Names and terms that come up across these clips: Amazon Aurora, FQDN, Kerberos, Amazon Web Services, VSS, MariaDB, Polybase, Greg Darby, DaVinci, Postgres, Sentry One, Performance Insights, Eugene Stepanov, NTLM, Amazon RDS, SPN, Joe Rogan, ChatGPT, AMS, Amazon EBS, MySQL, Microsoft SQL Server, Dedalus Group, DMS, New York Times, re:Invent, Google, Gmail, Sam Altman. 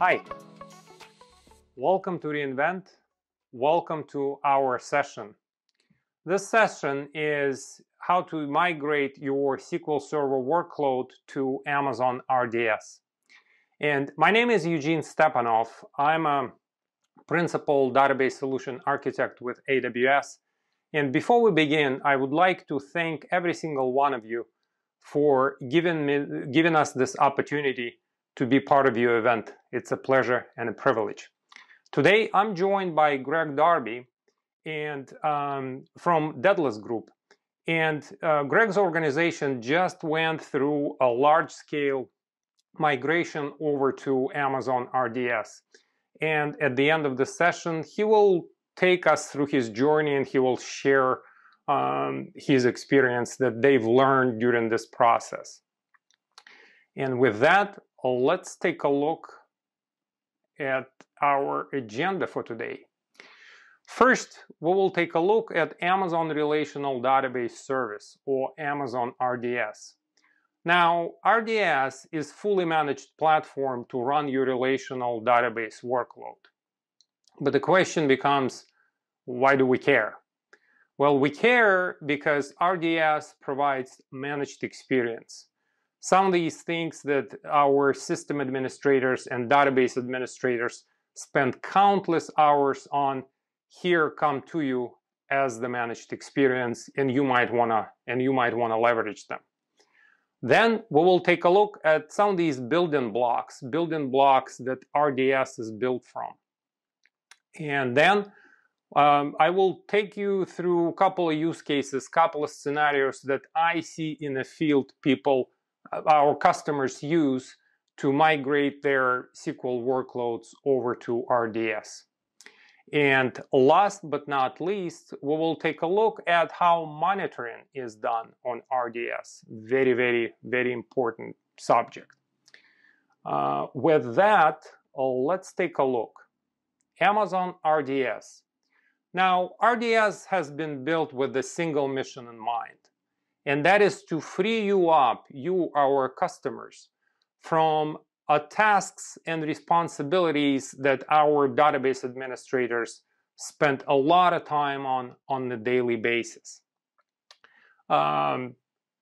Hi, welcome to re:Invent. Welcome to our session. This session is how to migrate your SQL Server workload to Amazon RDS. And my name is Eugene Stepanov. I'm a principal database solution architect with AWS. And before we begin, I would like to thank every single one of you for giving us this opportunity to be part of your event. It's a pleasure and a privilege. Today, I'm joined by Greg Darby and from Dedalus Group. And Greg's organization just went through a large-scale migration over to Amazon RDS. And at the end of the session, he will take us through his journey and he will share his experience that they've learned during this process. And with that, let's take a look at our agenda for today. First, we will take a look at Amazon Relational Database Service, or Amazon RDS. Now, RDS is a fully managed platform to run your relational database workload. But the question becomes, why do we care? Well, we care because RDS provides managed experience. Some of these things that our system administrators and database administrators spend countless hours on here come to you as the managed experience, and you might wanna leverage them. Then we will take a look at some of these building blocks that RDS is built from. And then I will take you through a couple of use cases, couple of scenarios that I see in the field our customers use to migrate their SQL workloads over to RDS. And last but not least, we will take a look at how monitoring is done on RDS. Very, very, very important subject. With that, let's take a look. Amazon RDS. Now, RDS has been built with a single mission in mind, and that is to free you up, our customers, from tasks and responsibilities that our database administrators spend a lot of time on a daily basis.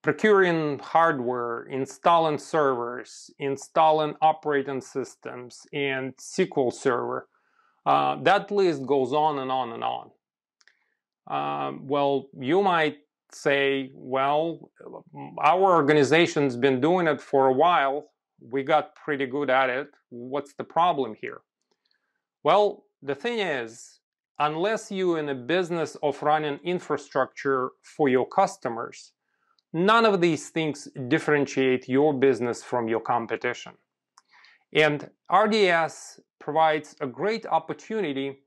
Procuring hardware, installing servers, installing operating systems, and SQL Server. That list goes on and on and on. Well, you might say, well, our organization's been doing it for a while. We got pretty good at it. What's the problem here? Well, the thing is, unless you're in the business of running infrastructure for your customers, none of these things differentiate your business from your competition. And RDS provides a great opportunity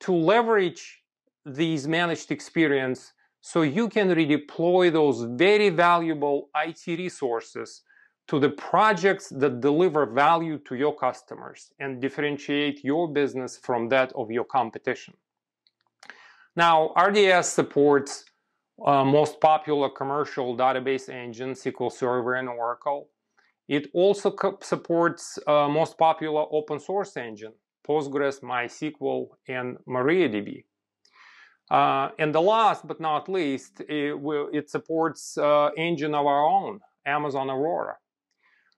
to leverage these managed experience so you can redeploy those very valuable IT resources to the projects that deliver value to your customers and differentiate your business from that of your competition. Now, RDS supports most popular commercial database engines, SQL Server and Oracle. It also supports most popular open source engine, Postgres, MySQL, and MariaDB. And the last but not least, it supports engine of our own, Amazon Aurora.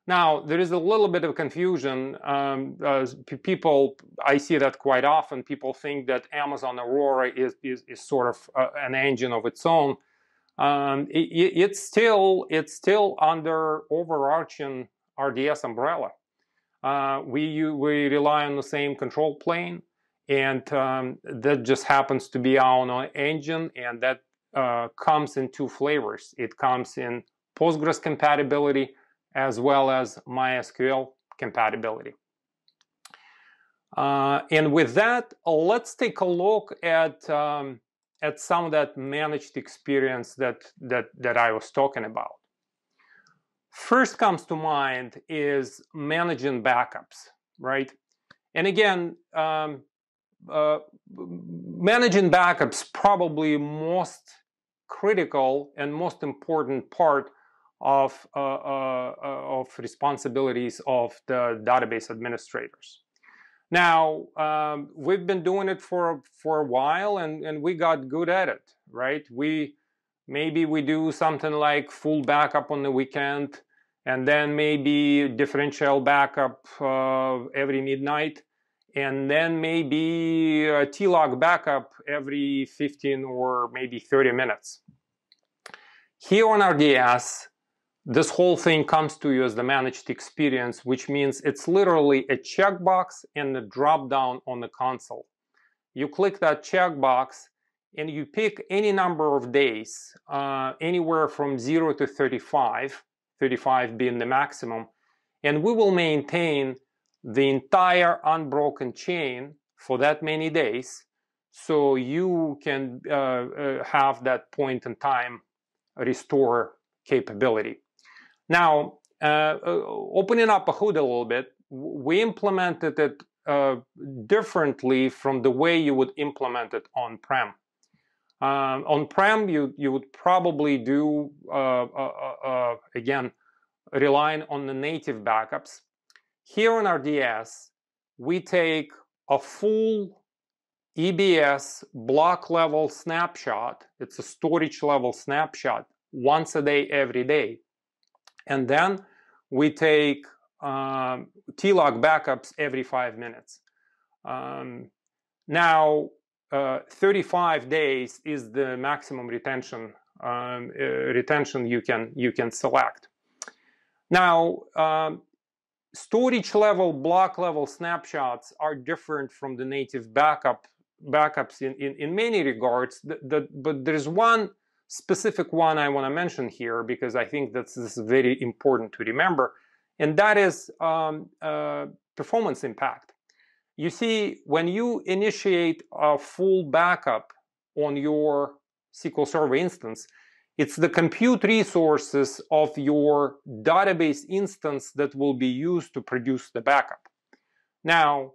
Now, there is a little bit of confusion. I see that quite often. People think that Amazon Aurora is sort of an engine of its own. It's still under overarching RDS umbrella. We rely on the same control plane, and that just happens to be our own engine, and that comes in two flavors. It comes in Postgres compatibility as well as MySQL compatibility. And with that, let's take a look at some of that managed experience that I was talking about. First comes to mind is managing backups, right? And again, managing backups probably most critical and most important part of responsibilities of the database administrators. Now, we've been doing it for a while, and we got good at it, right? Maybe we do something like full backup on the weekend, and then maybe differential backup every midnight, and then maybe a T-log backup every 15 or maybe 30 minutes. Here on RDS, this whole thing comes to you as the managed experience, which means it's literally a checkbox and a drop-down on the console. You click that checkbox and you pick any number of days, anywhere from 0 to 35, 35 being the maximum, and we will maintain the entire unbroken chain for that many days, so you can have that point in time restore capability. Now, opening up a hood a little bit, we implemented it differently from the way you would implement it on-prem. On-prem, you would probably do, again, relying on the native backups. Here on RDS, we take a full EBS block-level snapshot. It's a storage-level snapshot once a day, every day. And then we take T-log backups every 5 minutes. Now, 35 days is the maximum retention you can select. Now, storage level, block level snapshots are different from the native backups in many regards. But there's one specific one I want to mention here, because I think that this is very important to remember, and that is performance impact. You see, when you initiate a full backup on your SQL Server instance, it's the compute resources of your database instance that will be used to produce the backup. Now,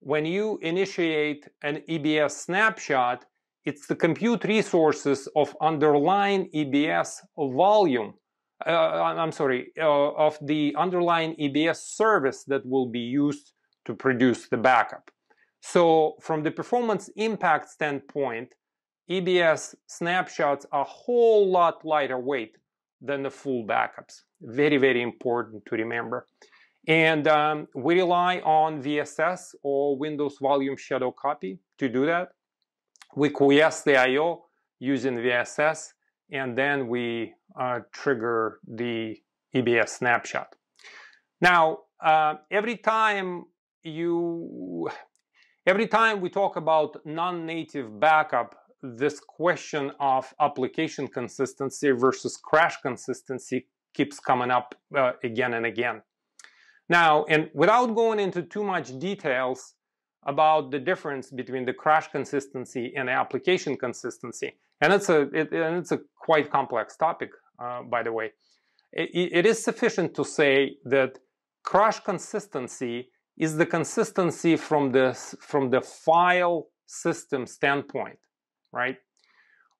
when you initiate an EBS snapshot, it's the compute resources of underlying EBS volume, of the underlying EBS service that will be used to produce the backup. So from the performance impact standpoint, EBS snapshots are a whole lot lighter weight than the full backups. Very, very important to remember. And we rely on VSS or Windows Volume Shadow Copy to do that. We quiesce the I/O using VSS, and then we trigger the EBS snapshot. Now, every time we talk about non-native backup, this question of application consistency versus crash consistency keeps coming up again and again. Now, and without going into too much details about the difference between the crash consistency and the application consistency, and it's a quite complex topic, by the way, it is sufficient to say that crash consistency is the consistency from the file system standpoint, right?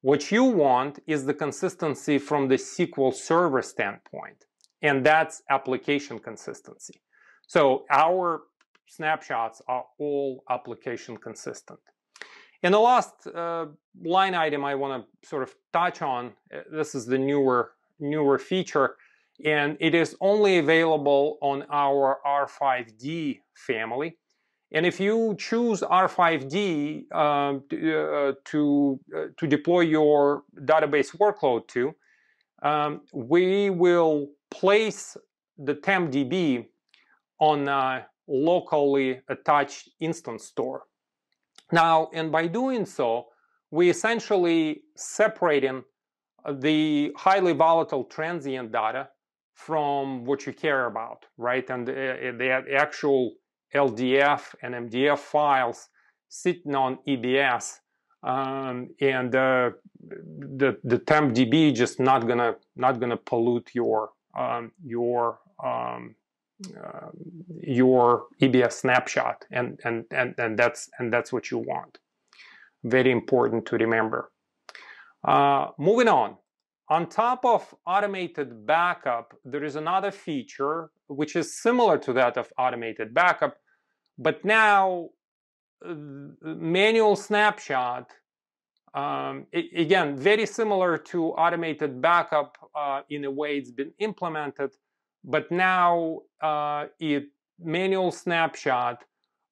What you want is the consistency from the SQL Server standpoint, and that's application consistency. So our snapshots are all application consistent. And the last line item I want to sort of touch on, this is the newer feature, and it is only available on our R5D family. And if you choose R5D to deploy your database workload to, we will place the tempdb on a locally attached instance store. Now, and by doing so, we essentially separating the highly volatile transient data from what you care about, right? And the actual LDF and MDF files sitting on EBS, and the tempdb just not gonna pollute your EBS snapshot, and that's what you want. Very important to remember. Moving on. On top of automated backup, there is another feature which is similar to that of automated backup, But now, manual snapshot, again, very similar to automated backup in the way it's been implemented, but now manual snapshot,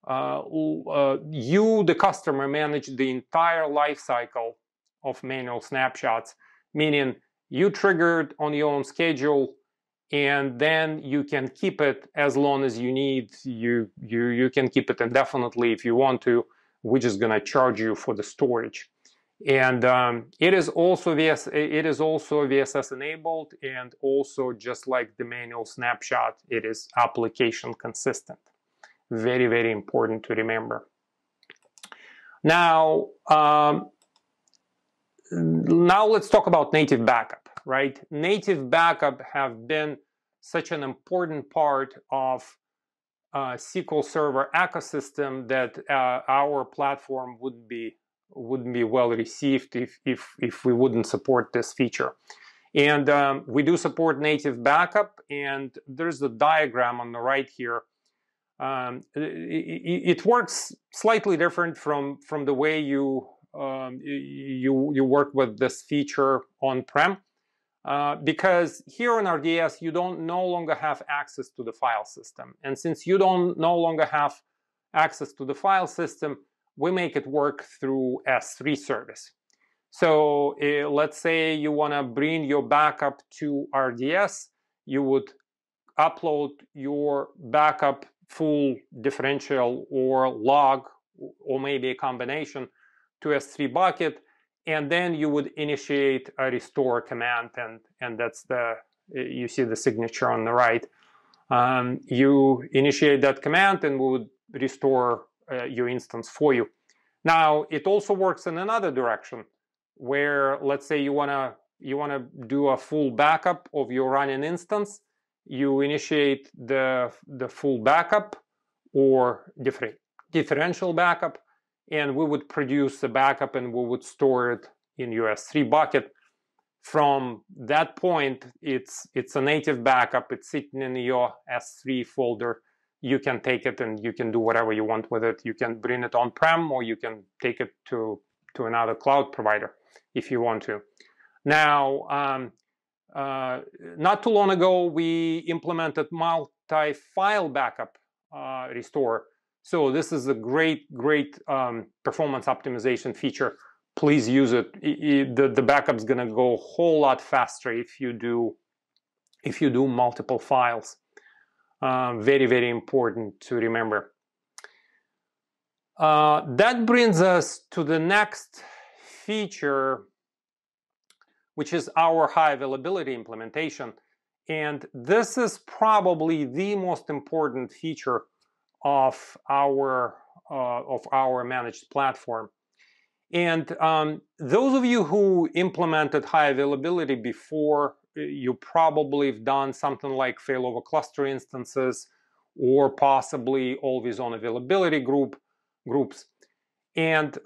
you, the customer, manage the entire life cycle of manual snapshots, meaning you triggered on your own schedule, and then you can keep it as long as you need. You can keep it indefinitely if you want to. We're just gonna charge you for the storage. And it is also VSS enabled, and also just like the manual snapshot, it is application consistent. Very, very important to remember. Now, now let's talk about native backup, right? Native backup have been such an important part of SQL Server ecosystem that our platform wouldn't be well received if we wouldn't support this feature. And we do support native backup, and there's a diagram on the right here. It works slightly different from the way you work with this feature on-prem, because here on RDS you don't no longer have access to the file system, and since you don't no longer have access to the file system, we make it work through S3 service. So let's say you want to bring your backup to RDS, you would upload your backup full differential or log, or maybe a combination, to S3 bucket, and then you would initiate a restore command, and that's the, you see the signature on the right. You initiate that command and we would restore your instance for you. Now it also works in another direction, where let's say you wanna do a full backup of your running instance. You initiate the full backup or differential backup, and we would produce the backup and we would store it in your S3 bucket. From that point, it's a native backup. It's sitting in your S3 folder. You can take it and you can do whatever you want with it. You can bring it on-prem, or you can take it to another cloud provider if you want to. Now, not too long ago, we implemented multi-file backup restore. So this is a great, great performance optimization feature. Please use it. The backup's gonna go a whole lot faster if you do multiple files. Very, very important to remember. That brings us to the next feature, which is our high availability implementation. And this is probably the most important feature of our managed platform. And those of you who implemented high availability before, you probably have done something like failover cluster instances, or possibly always-on availability groups, and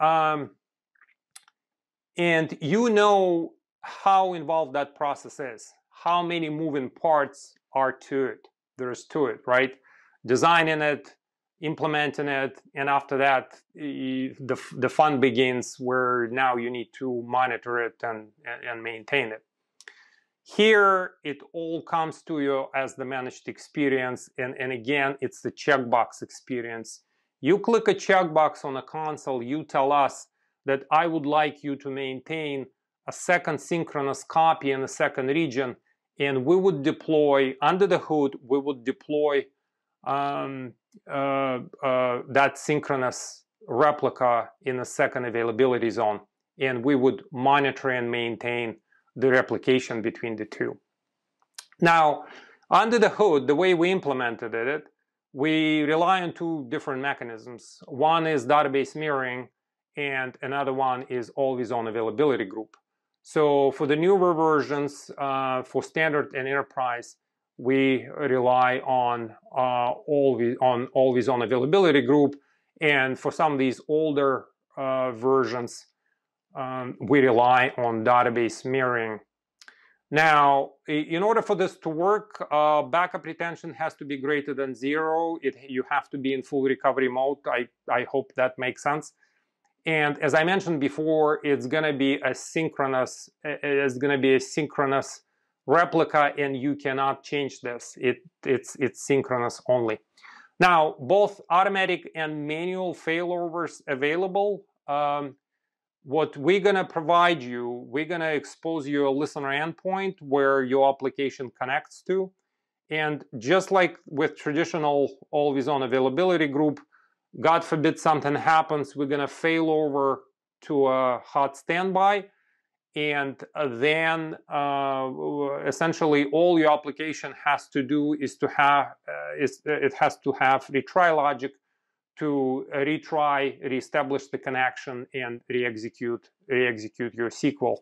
you know how involved that process is, how many moving parts are to it. There's to it, right? Designing it, implementing it, and after that, the fun begins, where now you need to monitor it and maintain it. Here, it all comes to you as the managed experience, and again, it's the checkbox experience. You click a checkbox on a console, you tell us that I would like you to maintain a second synchronous copy in a second region, and we would deploy, under the hood, we would deploy that synchronous replica in a second availability zone, and we would monitor and maintain the replication between the two. Now, under the hood, the way we implemented it, we rely on two different mechanisms. One is database mirroring, and another one is always-on availability group. So for the newer versions, for standard and enterprise, we rely on always-on availability group, and for some of these older versions, we rely on database mirroring. Now, in order for this to work, backup retention has to be greater than 0. You have to be in full recovery mode. I hope that makes sense. And as I mentioned before, it's going to be asynchronous. It's going to be a synchronous replica, and you cannot change this. It's synchronous only. Now, both automatic and manual failovers available. What we're going to provide you, we're going to expose you a listener endpoint where your application connects to. And just like with traditional always-on availability group, God forbid something happens, we're going to fail over to a hot standby. And then essentially all your application has to do is to have, it has to have retry logic to retry, reestablish the connection, and re-execute your SQL,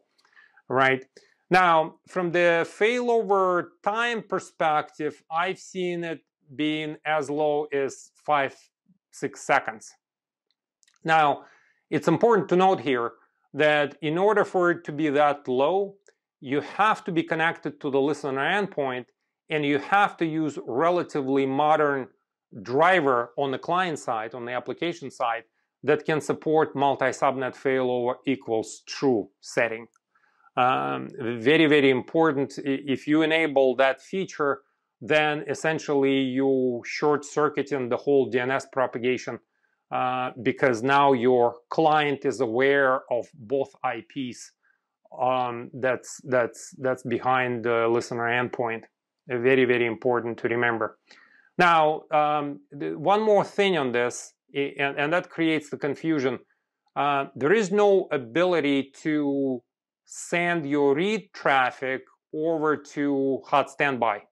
right? Now, from the failover time perspective, I've seen it being as low as 5-6 seconds. Now, it's important to note here that in order for it to be that low, you have to be connected to the listener endpoint, and you have to use relatively modern driver on the client side, on the application side, that can support multi-subnet failover equals true setting. Very, very important. If you enable that feature, then essentially you short-circuiting the whole DNS propagation, because now your client is aware of both IPs that's behind the listener endpoint. Very, very important to remember. Now, one more thing on this, and that creates the confusion. There is no ability to send your read traffic over to hot standby.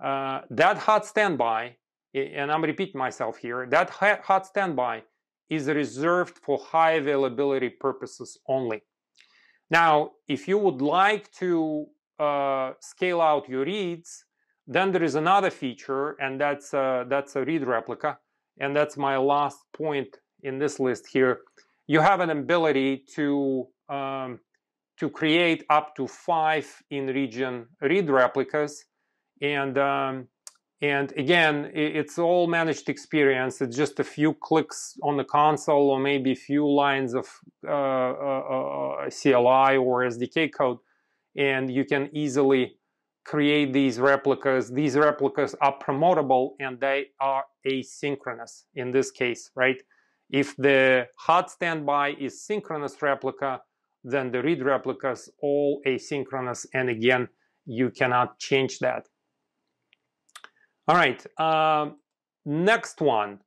That hot standby, and I'm repeating myself here, that hot standby is reserved for high availability purposes only. Now, if you would like to scale out your reads, then there is another feature, and that's a read replica, and that's my last point in this list here. You have an ability to create up to 5 in-region read replicas, and again, it's all managed experience. It's just a few clicks on the console, or maybe a few lines of CLI or SDK code, and you can easily create these replicas. These replicas are promotable, and they are asynchronous in this case, right? If the hot standby is synchronous replica, then the read replicas all asynchronous, and again, you cannot change that. All right, next one,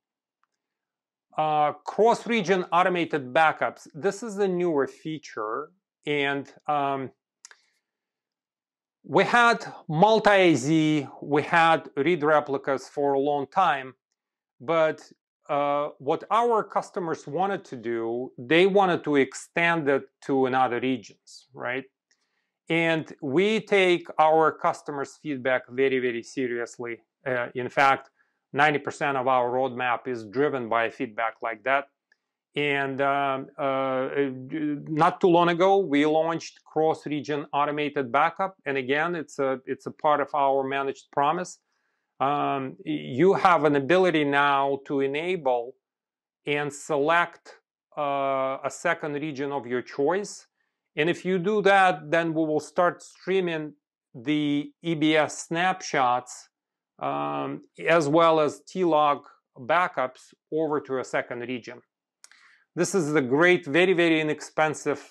cross-region automated backups. This is the newer feature, and we had multi-AZ, we had read replicas for a long time, but what our customers wanted to do, they wanted to extend it to another regions, right? And we take our customers' feedback very, very seriously. In fact, 90% of our roadmap is driven by feedback like that. And not too long ago, we launched cross-region automated backup. And again, it's a part of our managed promise. You have an ability now to enable and select a second region of your choice. And if you do that, then we will start streaming the EBS snapshots as well as TLOG backups over to a second region. This is the great, very, very inexpensive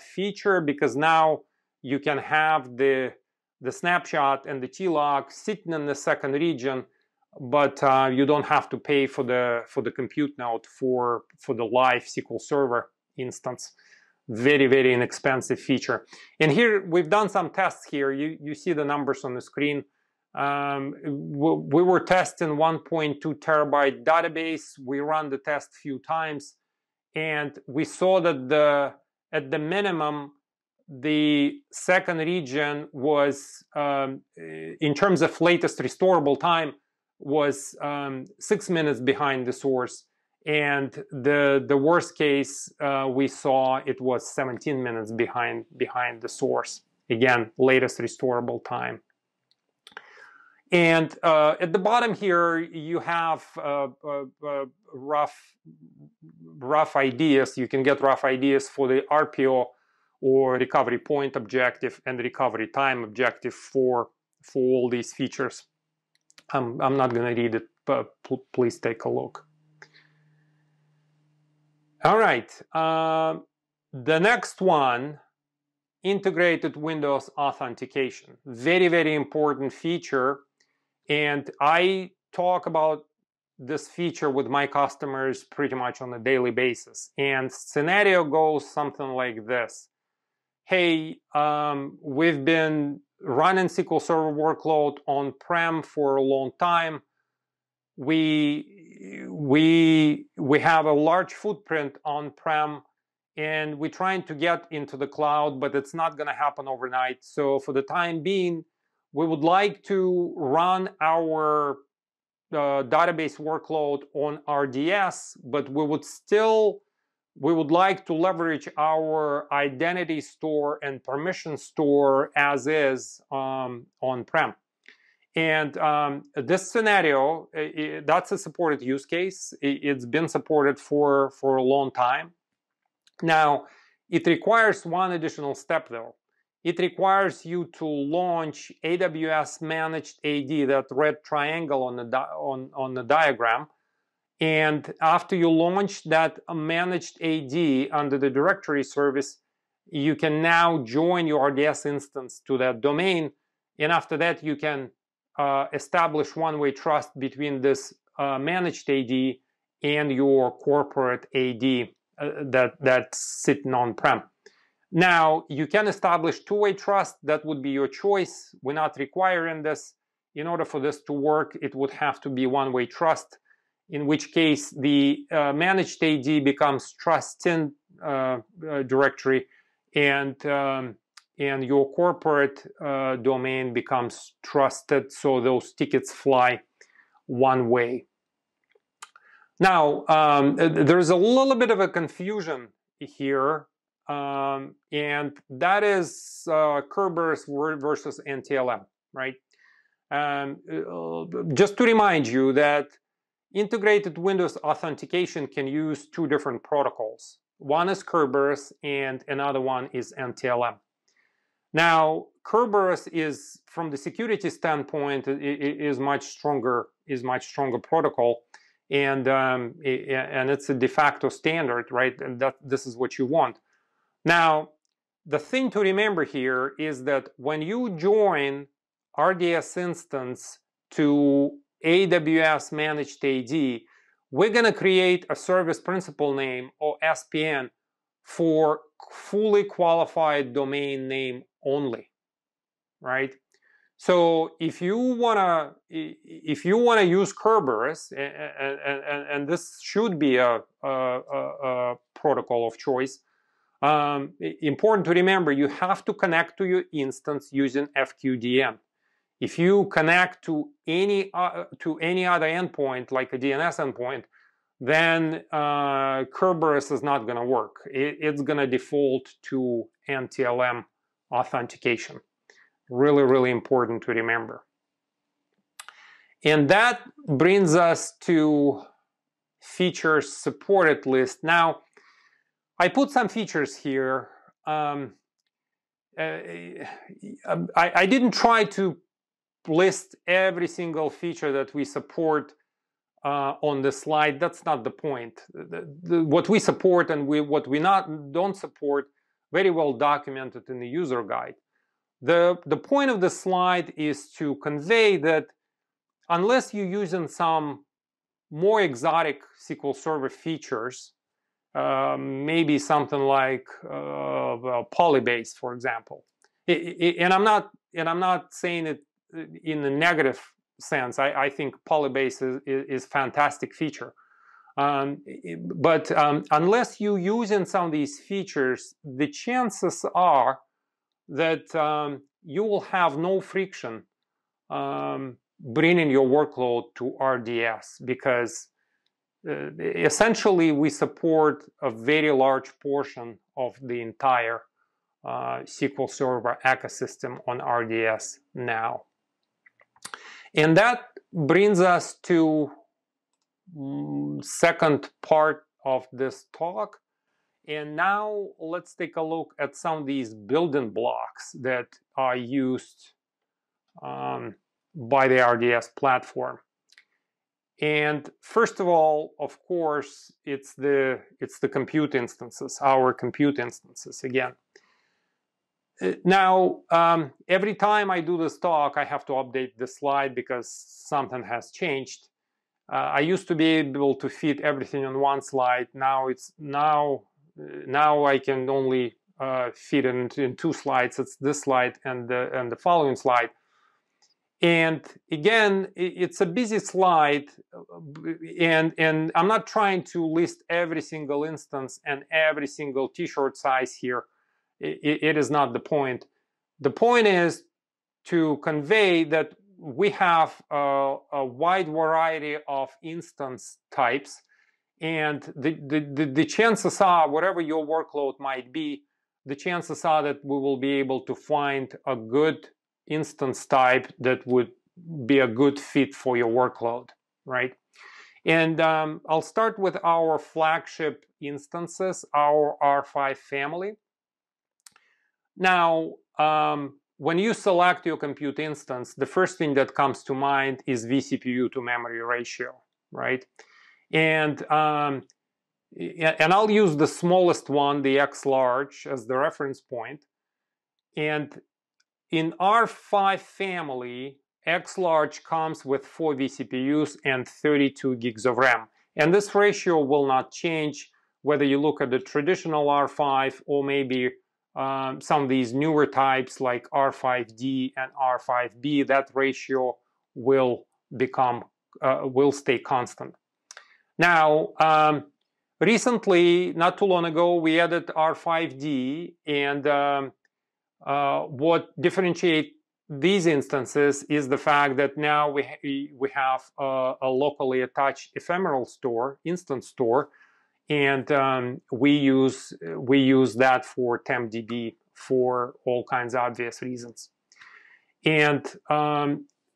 feature, because now you can have the snapshot and the TLOG sitting in the second region, but you don't have to pay for the compute node for the live SQL Server instance. Very, very inexpensive feature. And here we've done some tests here. You see the numbers on the screen. We were testing 1.2 terabyte database. We ran the test a few times. And we saw that at the minimum, the second region was, in terms of latest restorable time, was 6 minutes behind the source. And the worst case we saw, it was 17 minutes behind the source. Again, latest restorable time. And at the bottom here, you have rough ideas. You can get rough ideas for the RPO or recovery point objective and recovery time objective for all these features. I'm not going to read it, but please take a look. All right. The next one, integrated Windows authentication. Very, very important feature. And I talk about this feature with my customers pretty much on a daily basis. And scenario goes something like this. Hey, we've been running SQL Server workload on-prem for a long time. We have a large footprint on-prem, and we're trying to get into the cloud, but it's not going to happen overnight. So for the time being, we would like to run our database workload on RDS, but we would like to leverage our identity store and permission store as is on-prem. And this scenario, that's a supported use case. It's been supported for a long time. Now, it requires one additional step though. It requires you to launch AWS managed AD, that red triangle on the diagram. And after you launch that managed AD under the directory service, you can now join your RDS instance to that domain. And after that, you can establish one-way trust between this managed AD and your corporate AD that's sitting on-prem. Now, you can establish two-way trust. That would be your choice. We're not requiring this. In order for this to work, it would have to be one-way trust, in which case the managed AD becomes trusting directory, and your corporate domain becomes trusted, so those tickets fly one way. Now, there's a little bit of a confusion here, and that is Kerberos versus NTLM, right? Just to remind you that integrated Windows authentication can use two different protocols. One is Kerberos and another one is NTLM. Now, Kerberos is, from the security standpoint, is much stronger protocol, and it's a de facto standard, right? And this is what you want. Now, the thing to remember here is that when you join RDS instance to AWS managed AD, we're going to create a service principal name, or SPN, for fully qualified domain name only, right? So if you wanna use Kerberos, and this should be a protocol of choice, important to remember, you have to connect to your instance using FQDN. If you connect to any other endpoint, like a DNS endpoint, then Kerberos is not going to work. It's going to default to NTLM authentication. Really, really important to remember. And that brings us to features supported list. Now, I put some features here. I didn't try to list every single feature that we support on the slide. That's not the point. What we support and what we don't support, very well documented in the user guide. The point of the slide is to convey that unless you're using some more exotic SQL Server features, maybe something like Polybase, for example, and I'm not saying it in the negative sense. I think Polybase is a fantastic feature. But unless you're using some of these features, the chances are that you will have no friction bringing your workload to RDS, because essentially we support a very large portion of the entire SQL Server ecosystem on RDS now. And that brings us to second part of this talk. And now let's take a look at some of these building blocks that are used by the RDS platform. And first of all, of course, it's the compute instances, our compute instances again. Now, every time I do this talk, I have to update this slide because something has changed. I used to be able to fit everything on one slide. Now now I can only fit it in two slides. It's this slide and the following slide. And again, it's a busy slide, and I'm not trying to list every single instance and every single t-shirt size here. It is not the point. The point is to convey that we have a wide variety of instance types, and the chances are, whatever your workload might be, the chances are that we will be able to find a good instance type that would be a good fit for your workload, right? And I'll start with our flagship instances, our R5 family. Now, when you select your compute instance, the first thing that comes to mind is vCPU to memory ratio, right? And I'll use the smallest one, the X large, as the reference point. And in R5 family, X large comes with 4 vCPUs and 32 gigs of RAM. And this ratio will not change whether you look at the traditional R5 or maybe some of these newer types like R5D and R5B. That ratio will stay constant. Now, recently, not too long ago, we added R5D, and what differentiates these instances is the fact that now we have a locally attached ephemeral store, instance store, and we use that for tempdb for all kinds of obvious reasons. And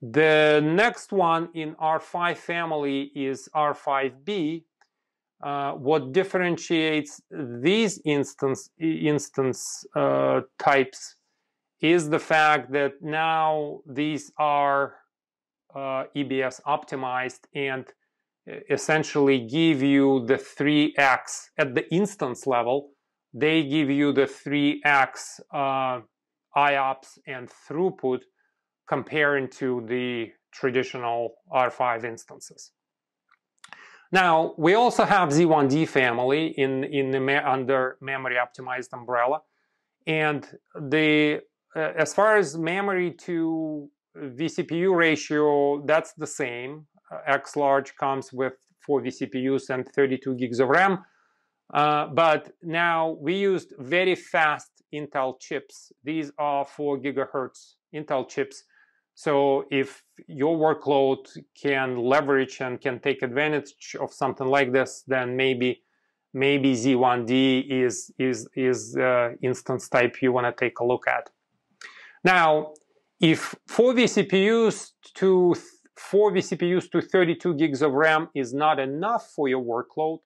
the next one in R5 family is R5B. What differentiates these instance types is the fact that now these are EBS optimized and essentially give you the 3x at the instance level. They give you the 3x IOPS and throughput comparing to the traditional R5 instances. Now, we also have Z1D family under memory optimized umbrella. And as far as memory to vCPU ratio, that's the same. X large comes with 4 vCPUs and 32 gigs of RAM. But now we used very fast Intel chips. These are 4 gigahertz Intel chips. So if your workload can leverage and can take advantage of something like this, then maybe Z1D is instance type you want to take a look at. Now, if 4 vCPUs to 32 gigs of RAM is not enough for your workload,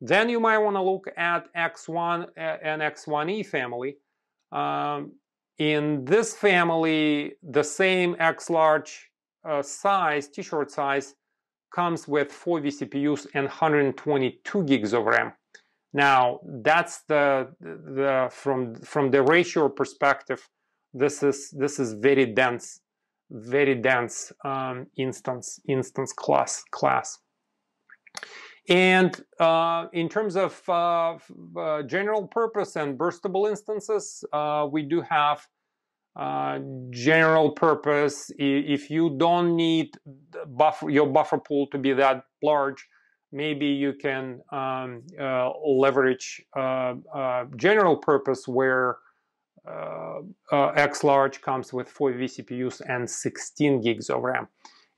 then you might want to look at X1 and X1E family. In this family, the same X large size, t-shirt size, comes with 4 vCPUs and 122 gigs of RAM. Now, that's from the ratio perspective, this is very dense instance class. And in terms of general purpose and burstable instances, we do have general purpose. If you don't need your buffer pool to be that large, maybe you can leverage general purpose where X large comes with 4 vCPUs and 16 gigs of RAM.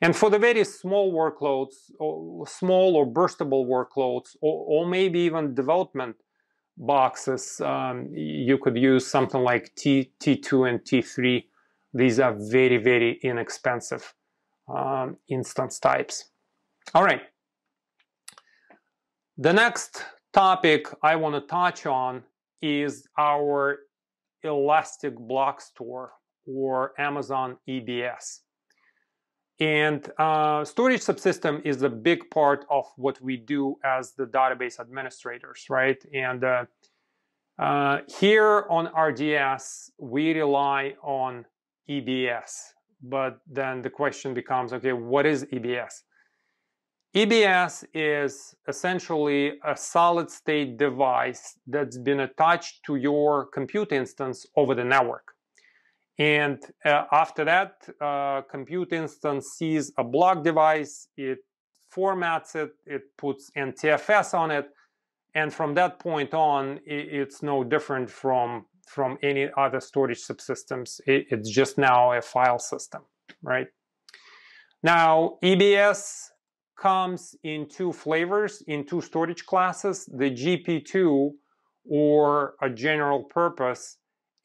And for the very small workloads, or small or burstable workloads, or maybe even development boxes, you could use something like T2 and T3. These are very, very inexpensive instance types. All right. The next topic I want to touch on is our Elastic Block Store, or Amazon EBS. And storage subsystem is a big part of what we do as the database administrators, right? And here on RDS, we rely on EBS. But then the question becomes, okay, what is EBS? EBS is essentially a solid-state device that's been attached to your compute instance over the network. And after that, compute instance sees a block device, it formats it, it puts NTFS on it, and from that point on, it's no different from any other storage subsystems. It's just now a file system, right? Now, EBS comes in two flavors, in two storage classes, the GP2, or a general purpose,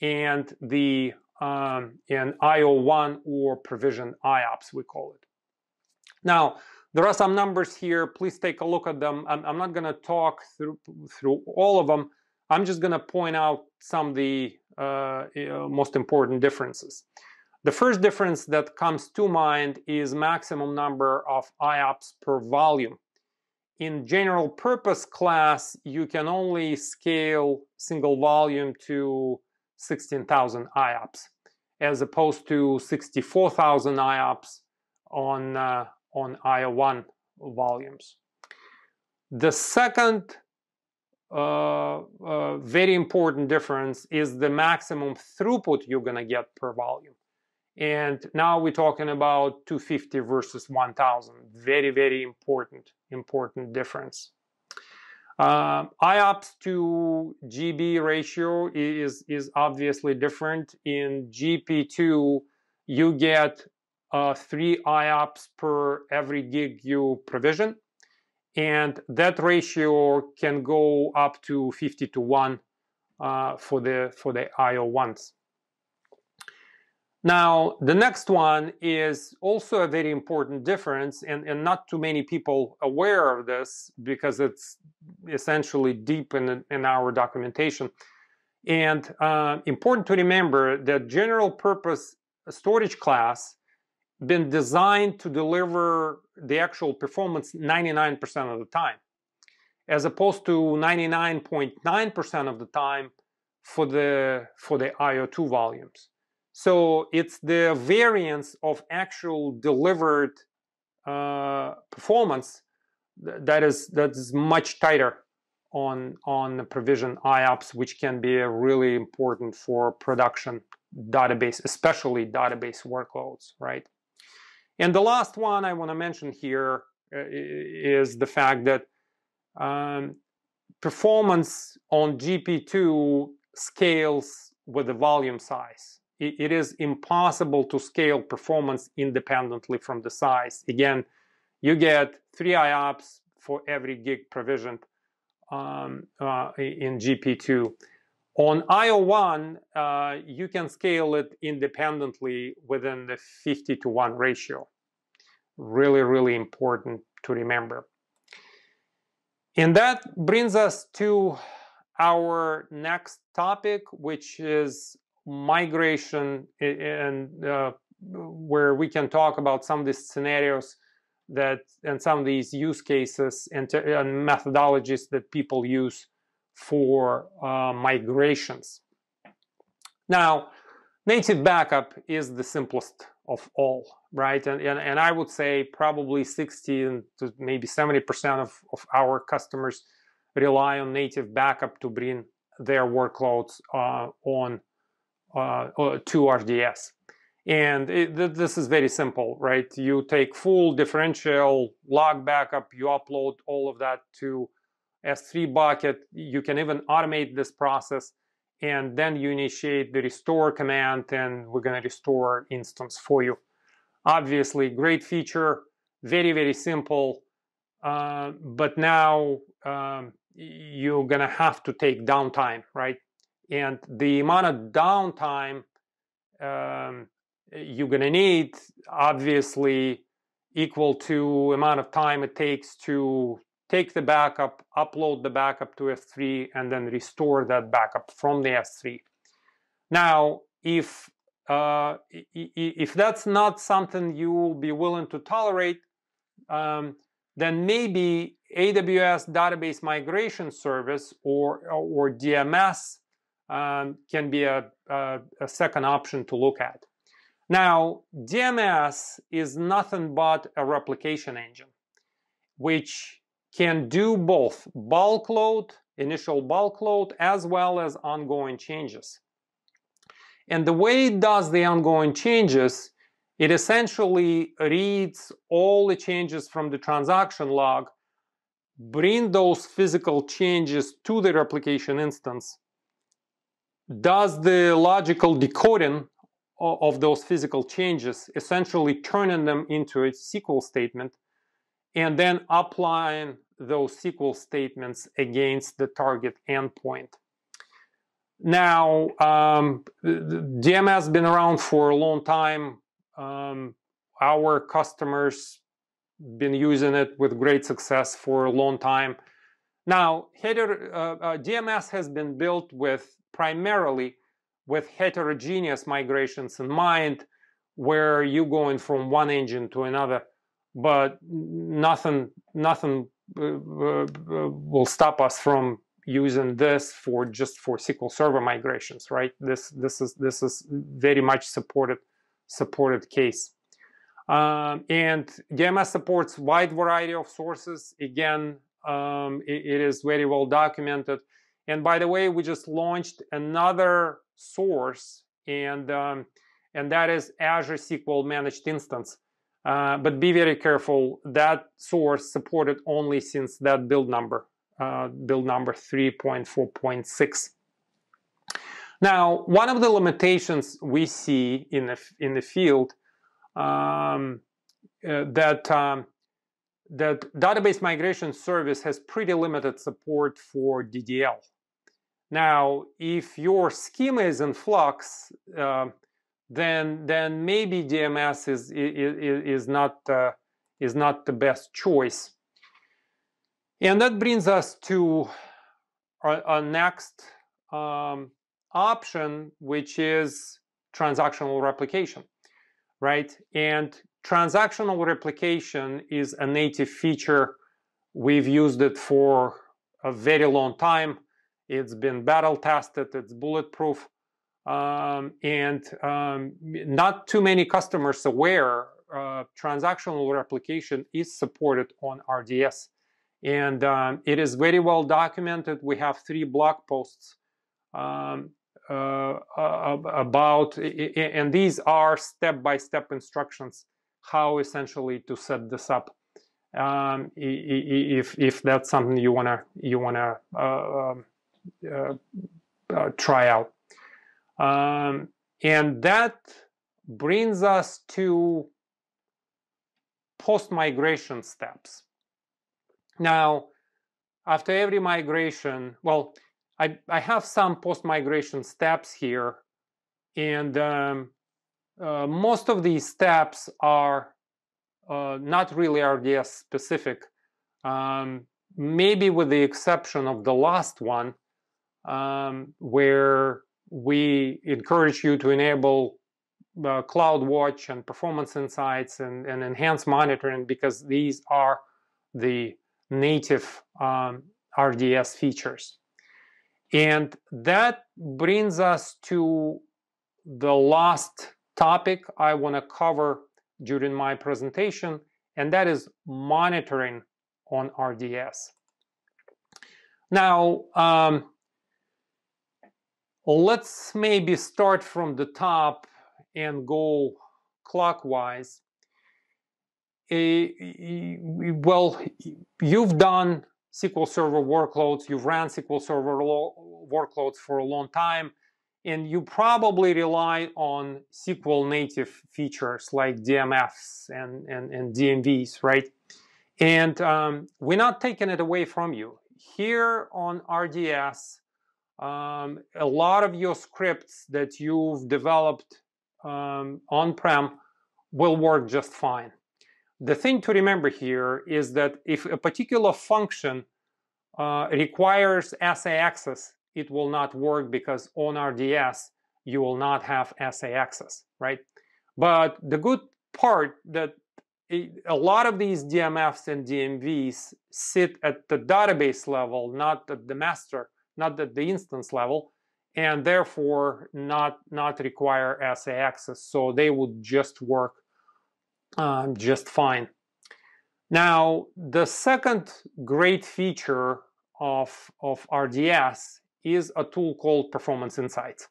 and the and IO1, or provision IOPS, we call it. Now, there are some numbers here. Please take a look at them. I'm not going to talk through all of them. I'm just going to point out some of the most important differences. The first difference that comes to mind is maximum number of IOPS per volume. In general purpose class, you can only scale single volume to 16,000 IOPS, as opposed to 64,000 IOPS on IO1 volumes. The second very important difference is the maximum throughput you're going to get per volume. And now we're talking about 250 versus 1,000. Very, very important difference. IOPS to GB ratio is obviously different. In GP2, you get 3 IOPS per every gig you provision, and that ratio can go up to 50 to 1 for the IO1s. Now, the next one is also a very important difference, and not too many people aware of this because it's essentially deep in our documentation. And important to remember that general purpose storage class been designed to deliver the actual performance 99% of the time, as opposed to 99.9% of the time for the IO2 volumes. So it's the variance of actual delivered performance that is much tighter on the provision IOPS, which can be really important for production database, especially database workloads, right? And the last one I want to mention here is the fact that performance on GP2 scales with the volume size. It is impossible to scale performance independently from the size. Again, you get 3 IOPS for every gig provisioned in GP2. On IO1, you can scale it independently within the 50 to 1 ratio. Really, really important to remember. And that brings us to our next topic, which is migration, and where we can talk about some of these scenarios that and some of these use cases and methodologies that people use for migrations. Now, native backup is the simplest of all, right? And I would say probably 60 to maybe 70% of our customers rely on native backup to bring their workloads to RDS. And this is very simple, right? You take full differential log backup, you upload all of that to S3 bucket, you can even automate this process, and then you initiate the restore command, and we're going to restore instance for you. Obviously, great feature, very, very simple, but now you're going to have to take downtime, right? And the amount of downtime you're going to need, obviously, equal to amount of time it takes to take the backup, upload the backup to S3, and then restore that backup from the S3. Now, if that's not something you will be willing to tolerate, then maybe AWS Database Migration Service or DMS can be a second option to look at. Now, DMS is nothing but a replication engine, which can do both bulk load, initial bulk load, as well as ongoing changes. And the way it does the ongoing changes, it essentially reads all the changes from the transaction log, brings those physical changes to the replication instance, does the logical decoding of those physical changes, essentially turning them into a SQL statement, and then applying those SQL statements against the target endpoint. Now, DMS has been around for a long time. Our customers been using it with great success for a long time. Now, DMS has been built with primarily with heterogeneous migrations in mind, where you're going from one engine to another, but nothing will stop us from using this just for SQL Server migrations, right? This is very much supported case. And DMS supports wide variety of sources. Again, it is very well documented. And by the way, we just launched another source, and that is Azure SQL Managed Instance. But be very careful, that source supported only since that build number. Build number 3.4.6. Now, one of the limitations we see in the field that database migration service has pretty limited support for DDL. Now, if your schema is in flux, then maybe DMS is not the best choice. And that brings us to our next option, which is transactional replication, right? And transactional replication is a native feature. We've used it for a very long time. It's been battle tested, it's bulletproof, and not too many customers aware transactional replication is supported on RDS. And it is very well documented. We have 3 blog posts about, and these are step-by-step instructions how essentially to set this up. If that's something you wanna try out, and that brings us to post-migration steps. Now, after every migration, well, I have some post-migration steps here, and most of these steps are not really RDS specific, maybe with the exception of the last one, where we encourage you to enable CloudWatch and Performance Insights and enhanced monitoring, because these are the native RDS features. And that brings us to the last topic I want to cover during my presentation, and that is monitoring on RDS. Now, let's maybe start from the top and go clockwise. Well, you've done SQL Server workloads, you've ran SQL Server workloads for a long time, and you probably rely on SQL native features like DMFs and DMVs, right? And we're not taking it away from you. here on RDS, a lot of your scripts that you've developed on-prem will work just fine. The thing to remember here is that if a particular function requires SA access, it will not work, because on RDS you will not have SA access, right? But the good part that a lot of these DMFs and DMVs sit at the database level, not at the master, not at the instance level, and therefore not require SA access. So they would just work just fine. Now, the second great feature of RDS is a tool called Performance Insights.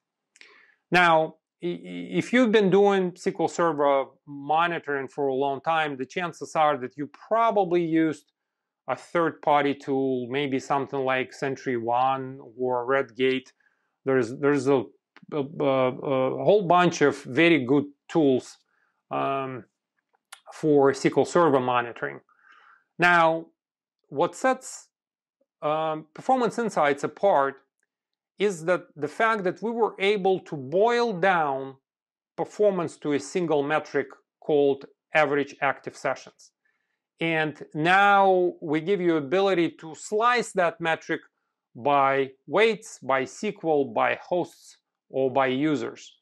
Now, if you've been doing SQL Server monitoring for a long time, the chances are that you probably used a third-party tool, maybe something like Sentry One or Redgate. There's a whole bunch of very good tools for SQL Server monitoring. Now, what sets Performance Insights apart is that the fact that we were able to boil down performance to a single metric called average active sessions. And now we give you ability to slice that metric by weights, by SQL, by hosts, or by users.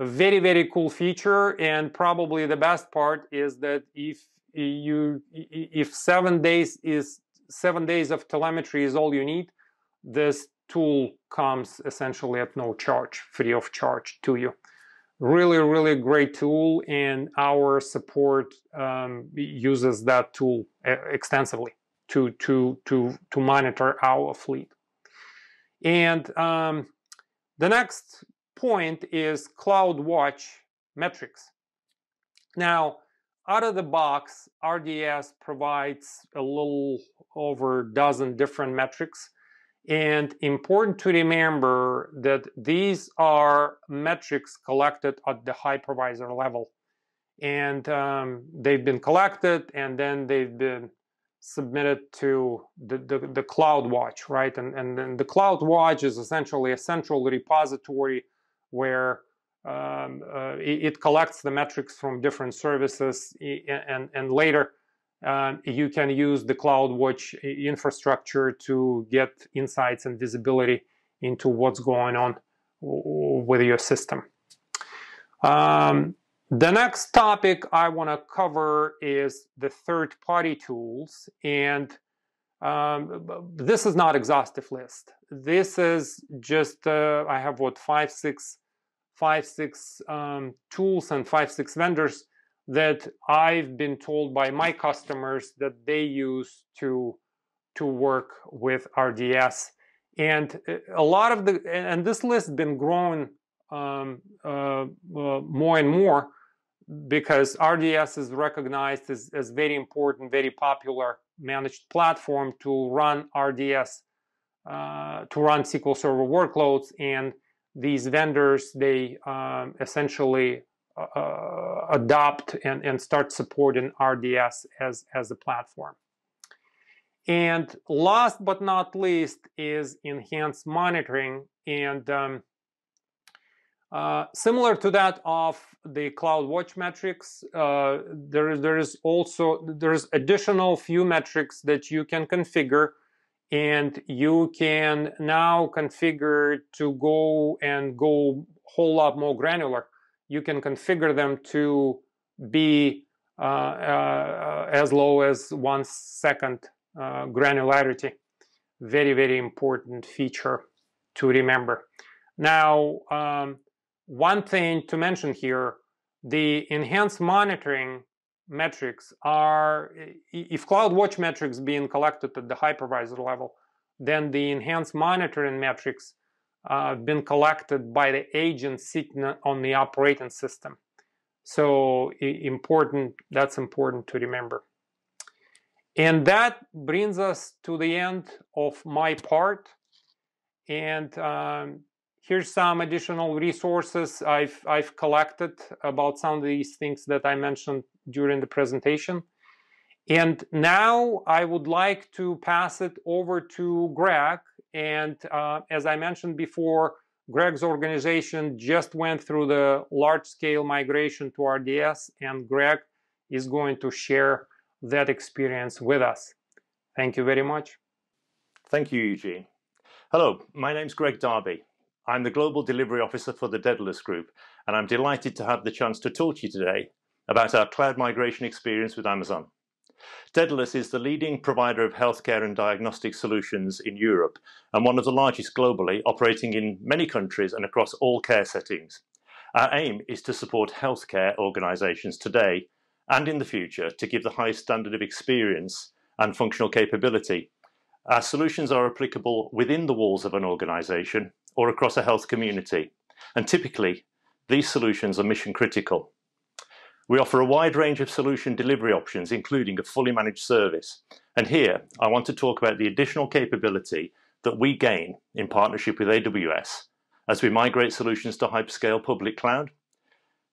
A very, very cool feature, and probably the best part is that if 7 days of telemetry is all you need, this tool comes essentially at no charge, free of charge to you. Really, really great tool, and our support uses that tool extensively to monitor our fleet. And the next point is CloudWatch metrics. Now, out of the box, RDS provides a little over a dozen different metrics. And important to remember that these are metrics collected at the hypervisor level. And they've been collected, and then they've been submitted to the CloudWatch, right? And the CloudWatch is essentially a central repository where it collects the metrics from different services, and later you can use the CloudWatch infrastructure to get insights and visibility into what's going on with your system. The next topic I want to cover is the third-party tools, and this is not exhaustive list. This is just I have what, five, six tools and 5-6 vendors that I've been told by my customers that they use to work with RDS. And a lot of the, and this list has been growing more and more, because RDS is recognized as very important, very popular managed platform to run RDS, to run SQL Server workloads. And these vendors, they essentially adopt and start supporting RDS as a platform. And last but not least is enhanced monitoring. And similar to that of the CloudWatch metrics, there's additional few metrics that you can configure, and you can now configure to go a whole lot more granular. You can configure them to be as low as 1 second granularity. Very, very important feature to remember. Now, one thing to mention here, the enhanced monitoring metrics are, if CloudWatch metrics being collected at the hypervisor level, then the enhanced monitoring metrics been collected by the agent sitting on the operating system. So important, that's important to remember. And that brings us to the end of my part. And here's some additional resources I've collected about some of these things that I mentioned during the presentation. And now I would like to pass it over to Greg. And as I mentioned before, Greg's organization just went through the large-scale migration to RDS, and Greg is going to share that experience with us. Thank you very much. Thank you, Eugene. Hello, my name's Greg Darby. I'm the Global Delivery Officer for the Dedalus Group, and I'm delighted to have the chance to talk to you today about our cloud migration experience with Amazon. Dedalus is the leading provider of healthcare and diagnostic solutions in Europe and one of the largest globally, operating in many countries and across all care settings. Our aim is to support healthcare organisations today and in the future to give the highest standard of experience and functional capability. Our solutions are applicable within the walls of an organisation or across a health community, and typically these solutions are mission critical. We offer a wide range of solution delivery options, including a fully managed service. And here, I want to talk about the additional capability that we gain in partnership with AWS as we migrate solutions to hyperscale public cloud.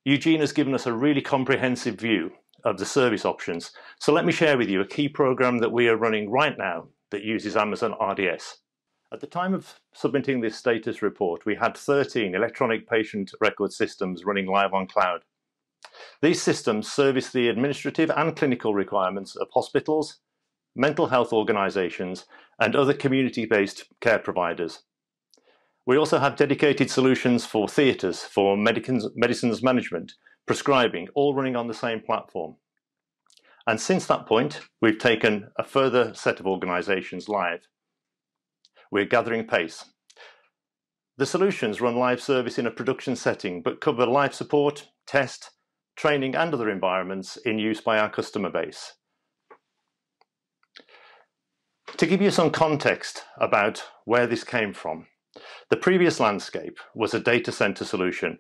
Eugene has given us a really comprehensive view of the service options. So let me share with you a key program that we are running right now that uses Amazon RDS. At the time of submitting this status report, we had 13 electronic patient record systems running live on cloud. These systems service the administrative and clinical requirements of hospitals, mental health organisations, and other community-based care providers. We also have dedicated solutions for theatres, for medicines management, prescribing, all running on the same platform. And since that point, we've taken a further set of organisations live. We're gathering pace. The solutions run live service in a production setting, but cover live support, test, training and other environments in use by our customer base. To give you some context about where this came from, the previous landscape was a data center solution.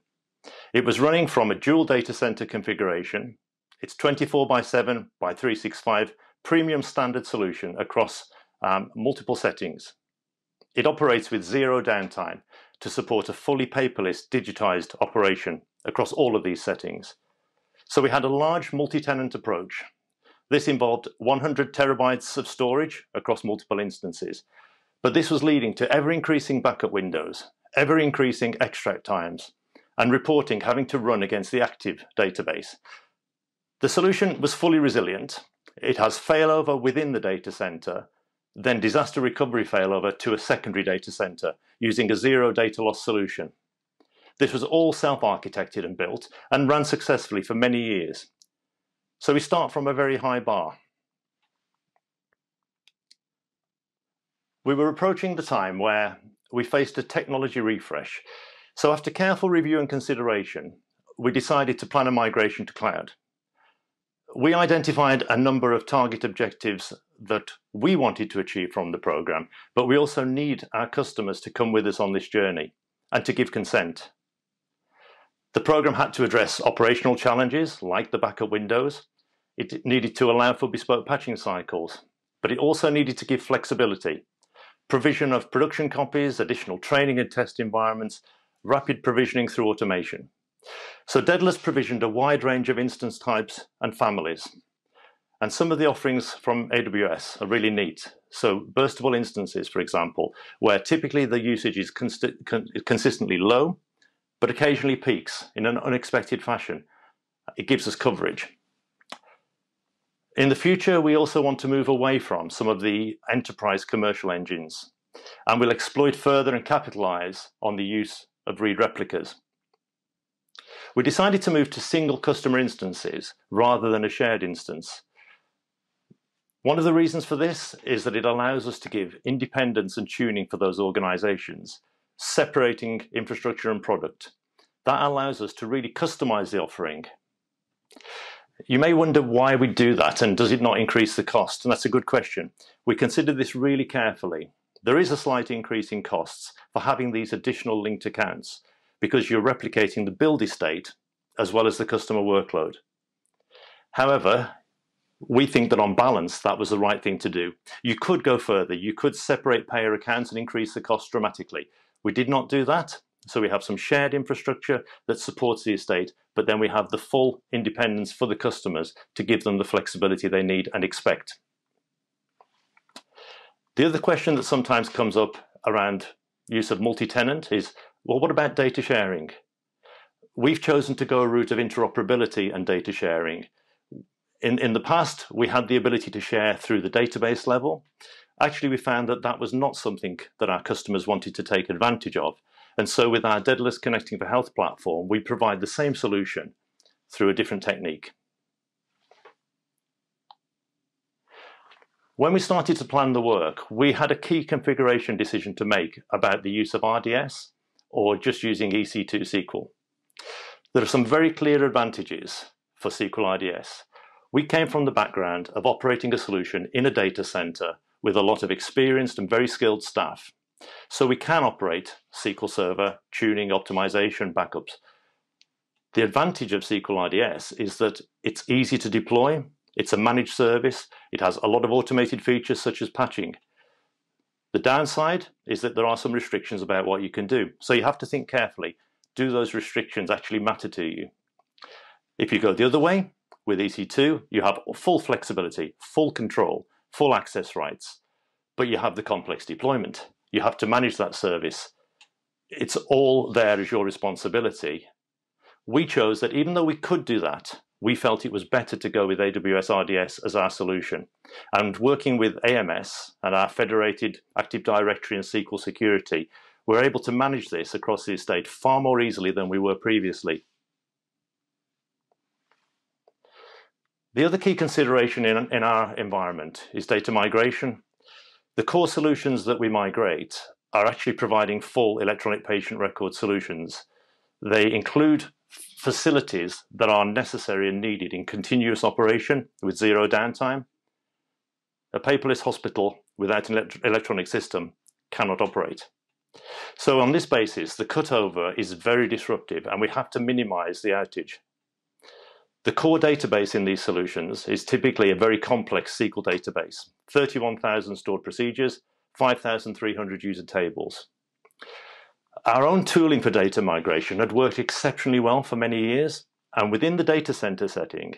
It was running from a dual data center configuration, its 24/7/365 premium standard solution across multiple settings. It operates with zero downtime to support a fully paperless digitized operation across all of these settings. So we had a large multi-tenant approach. This involved 100 terabytes of storage across multiple instances, but this was leading to ever-increasing backup windows, ever-increasing extract times, and reporting having to run against the active database. The solution was fully resilient. It has failover within the data center, then disaster recovery failover to a secondary data center using a zero data loss solution. This was all self-architected and built and ran successfully for many years. So we start from a very high bar. We were approaching the time where we faced a technology refresh. So after careful review and consideration, we decided to plan a migration to cloud. We identified a number of target objectives that we wanted to achieve from the program, but we also need our customers to come with us on this journey and to give consent. The program had to address operational challenges like the backup windows. It needed to allow for bespoke patching cycles, but it also needed to give flexibility, provision of production copies, additional training and test environments, rapid provisioning through automation. So Dedalus provisioned a wide range of instance types and families. And some of the offerings from AWS are really neat. So burstable instances, for example, where typically the usage is consistently low, but occasionally peaks in an unexpected fashion. It gives us coverage. In the future, we also want to move away from some of the enterprise commercial engines, and we'll exploit further and capitalize on the use of read replicas. We decided to move to single customer instances rather than a shared instance. One of the reasons for this is that it allows us to give independence and tuning for those organizations, separating infrastructure and product. That allows us to really customize the offering. You may wonder why we do that, and does it not increase the cost? And that's a good question. We considered this really carefully. There is a slight increase in costs for having these additional linked accounts because you're replicating the build estate as well as the customer workload. However, we think that on balance, that was the right thing to do. You could go further. You could separate payer accounts and increase the cost dramatically. We did not do that. So we have some shared infrastructure that supports the estate, but then we have the full independence for the customers to give them the flexibility they need and expect. The other question that sometimes comes up around use of multi-tenant is, well, what about data sharing? We've chosen to go a route of interoperability and data sharing. In the past, we had the ability to share through the database level. Actually, we found that that was not something that our customers wanted to take advantage of. And so with our Dedalus Connecting for Health platform, we provide the same solution through a different technique. When we started to plan the work, we had a key configuration decision to make about the use of RDS or just using EC2 SQL. There are some very clear advantages for SQL RDS. We came from the background of operating a solution in a data center with a lot of experienced and very skilled staff. So we can operate SQL Server, tuning, optimization, backups. The advantage of SQL RDS is that it's easy to deploy, it's a managed service, it has a lot of automated features such as patching. The downside is that there are some restrictions about what you can do. So you have to think carefully, do those restrictions actually matter to you? If you go the other way, with EC2, you have full flexibility, full control, full access rights, but you have the complex deployment. You have to manage that service. It's all there as your responsibility. We chose that even though we could do that, we felt it was better to go with AWS RDS as our solution. And working with AMS and our federated Active Directory and SQL security, we're able to manage this across the estate far more easily than we were previously. The other key consideration in our environment is data migration. The core solutions that we migrate are actually providing full electronic patient record solutions. They include facilities that are necessary and needed in continuous operation with zero downtime. A paperless hospital without an electronic system cannot operate. So on this basis, the cutover is very disruptive and we have to minimize the outage. The core database in these solutions is typically a very complex SQL database, 31,000 stored procedures, 5,300 user tables. Our own tooling for data migration had worked exceptionally well for many years, and within the data center setting,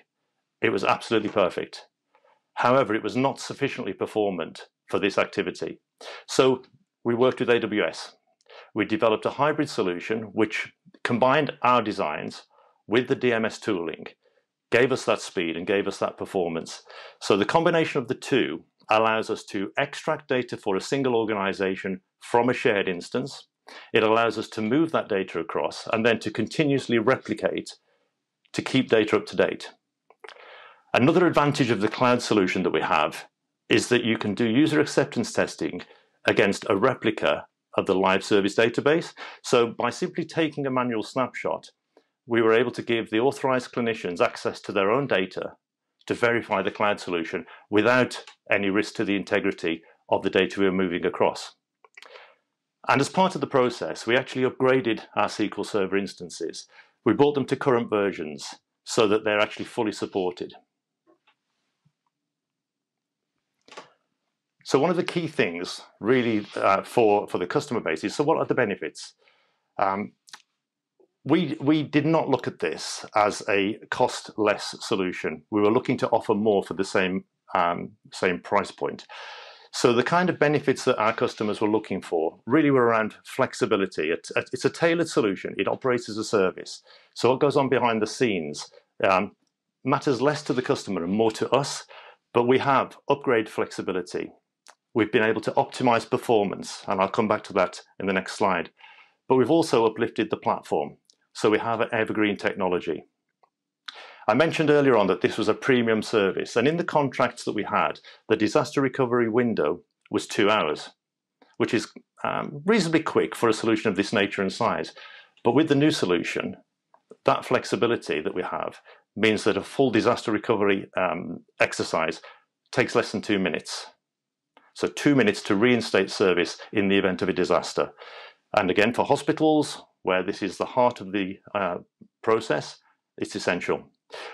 it was absolutely perfect. However, it was not sufficiently performant for this activity. So we worked with AWS. We developed a hybrid solution which combined our designs with the DMS tooling, gave us that speed and gave us that performance. So the combination of the two allows us to extract data for a single organization from a shared instance. It allows us to move that data across and then to continuously replicate to keep data up to date. Another advantage of the cloud solution that we have is that you can do user acceptance testing against a replica of the live service database. So by simply taking a manual snapshot, we were able to give the authorized clinicians access to their own data to verify the cloud solution without any risk to the integrity of the data we were moving across. And as part of the process, we actually upgraded our SQL Server instances. We brought them to current versions so that they're actually fully supported. So one of the key things really for the customer base is, so what are the benefits? We did not look at this as a cost-less solution. We were looking to offer more for the same price point. So the kind of benefits that our customers were looking for really were around flexibility. It's a tailored solution. It operates as a service. So what goes on behind the scenes matters less to the customer and more to us, but we have upgrade flexibility. We've been able to optimize performance, and I'll come back to that in the next slide. But we've also uplifted the platform. So we have evergreen technology. I mentioned earlier on that this was a premium service, and in the contracts that we had, the disaster recovery window was 2 hours, which is reasonably quick for a solution of this nature and size. But with the new solution, that flexibility that we have means that a full disaster recovery exercise takes less than 2 minutes. So 2 minutes to reinstate service in the event of a disaster. And again, for hospitals, where this is the heart of the process, it's essential.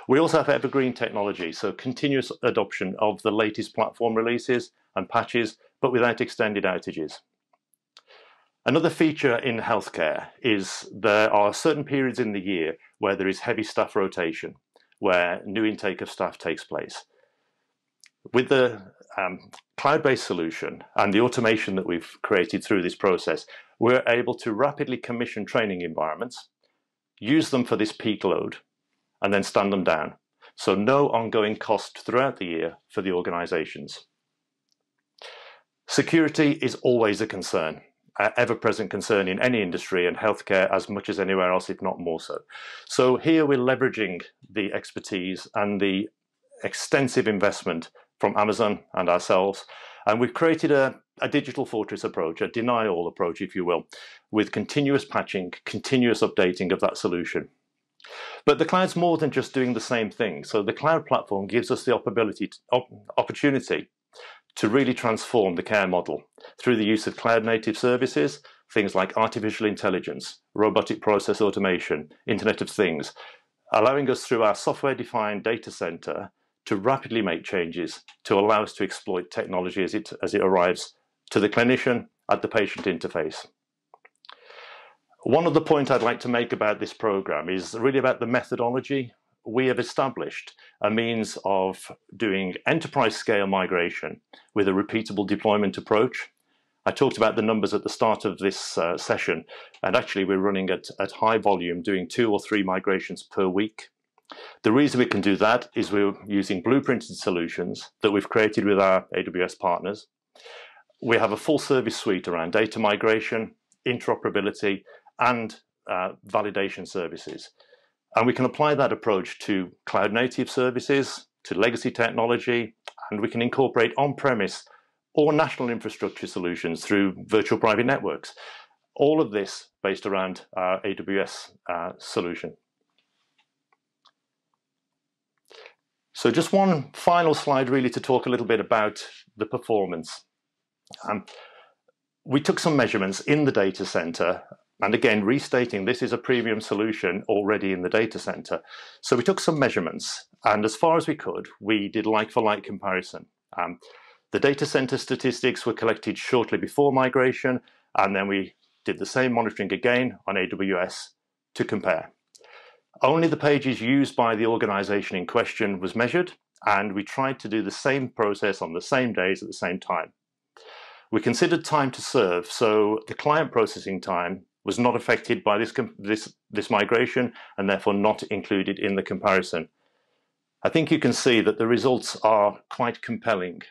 We also have evergreen technology, so continuous adoption of the latest platform releases and patches, but without extended outages. Another feature in healthcare is there are certain periods in the year where there is heavy staff rotation, where new intake of staff takes place. With the cloud-based solution and the automation that we've created through this process, we're able to rapidly commission training environments, use them for this peak load, and then stand them down. So no ongoing cost throughout the year for the organizations. Security is always a concern, an ever-present concern in any industry, and healthcare as much as anywhere else, if not more so. So here we're leveraging the expertise and the extensive investment from Amazon and ourselves, and we've created a digital fortress approach, a deny-all approach, if you will, with continuous patching, continuous updating of that solution. But the cloud's more than just doing the same thing. So the cloud platform gives us the opportunity to really transform the care model through the use of cloud-native services, things like artificial intelligence, robotic process automation, Internet of Things, allowing us through our software-defined data center to rapidly make changes to allow us to exploit technology as it arrives to the clinician at the patient interface. One other point I'd like to make about this program is really about the methodology. We have established a means of doing enterprise scale migration with a repeatable deployment approach. I talked about the numbers at the start of this session, and actually we're running at high volume, doing 2 or 3 migrations per week. The reason we can do that is we're using blueprinted solutions that we've created with our AWS partners. We have a full service suite around data migration, interoperability, and validation services. And we can apply that approach to cloud native services, to legacy technology, and we can incorporate on-premise or national infrastructure solutions through virtual private networks. All of this based around our AWS solution. So just one final slide really to talk a little bit about the performance. We took some measurements in the data center, and again, restating, this is a premium solution already in the data center. So we took some measurements, and as far as we could, we did like-for-like comparison. The data center statistics were collected shortly before migration, and then we did the same monitoring again on AWS to compare. Only the pages used by the organization in question was measured, and we tried to do the same process on the same days at the same time. We considered time to serve, so the client processing time was not affected by this migration, and therefore not included in the comparison. I think you can see that the results are quite compelling.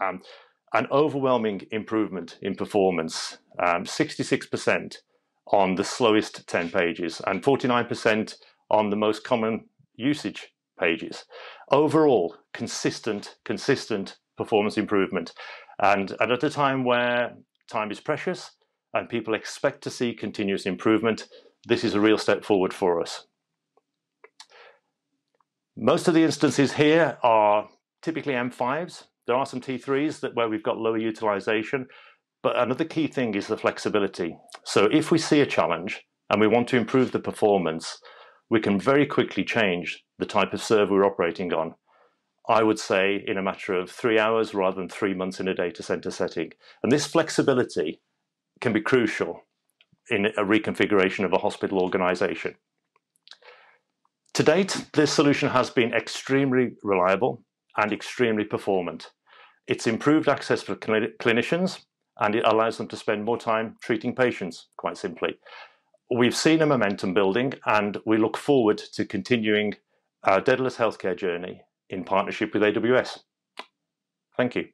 An overwhelming improvement in performance, 66% on the slowest 10 pages and 49% on the most common usage pages. Overall, consistent performance improvement. And at a time where time is precious, and people expect to see continuous improvement, this is a real step forward for us. Most of the instances here are typically M5s. There are some T3s where we've got lower utilization, but another key thing is the flexibility. So if we see a challenge and we want to improve the performance, we can very quickly change the type of server we're operating on. I would say in a matter of 3 hours rather than 3 months in a data center setting. And this flexibility can be crucial in a reconfiguration of a hospital organization. To date, this solution has been extremely reliable and extremely performant. It's improved access for clinicians, and it allows them to spend more time treating patients, quite simply. We've seen a momentum building, and we look forward to continuing our Dedalus healthcare journey in partnership with AWS. Thank you.